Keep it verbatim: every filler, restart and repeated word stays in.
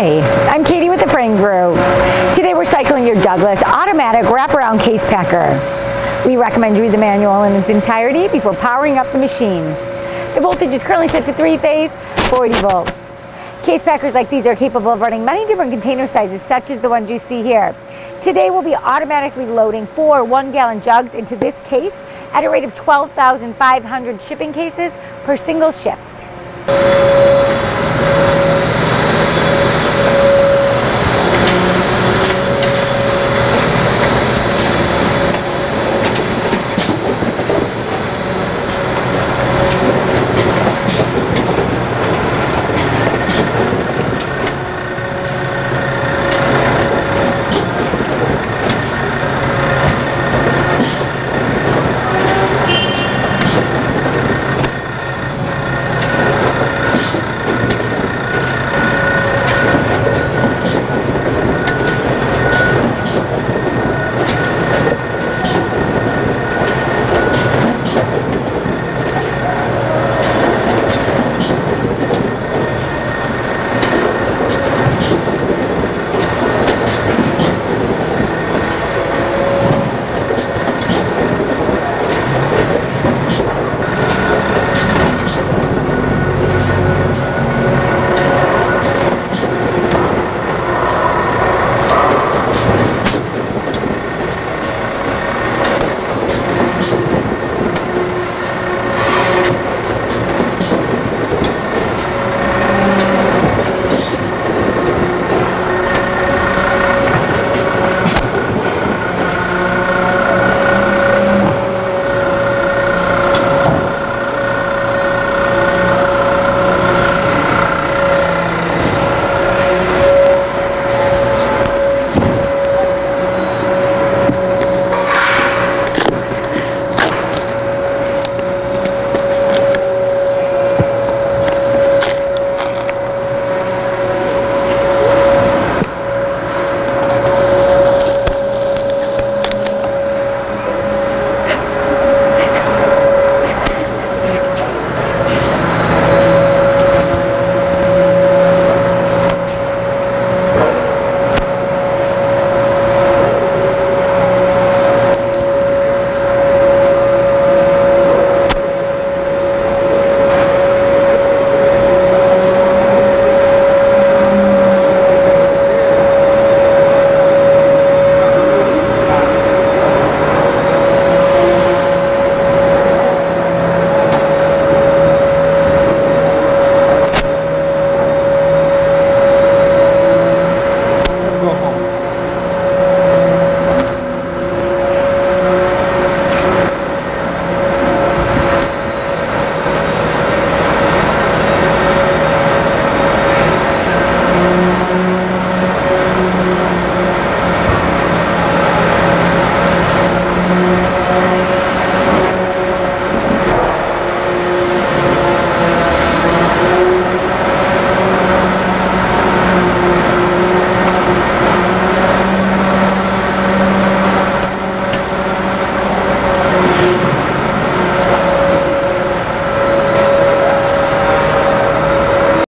Hi, I'm Katie with the Frain Group. Today we're cycling your Douglas automatic wraparound case packer. We recommend you read the manual in its entirety before powering up the machine. The voltage is currently set to three phase, forty volts. Case packers like these are capable of running many different container sizes, such as the ones you see here. Today we'll be automatically loading four one-gallon jugs into this case at a rate of twelve thousand five hundred shipping cases per single shift.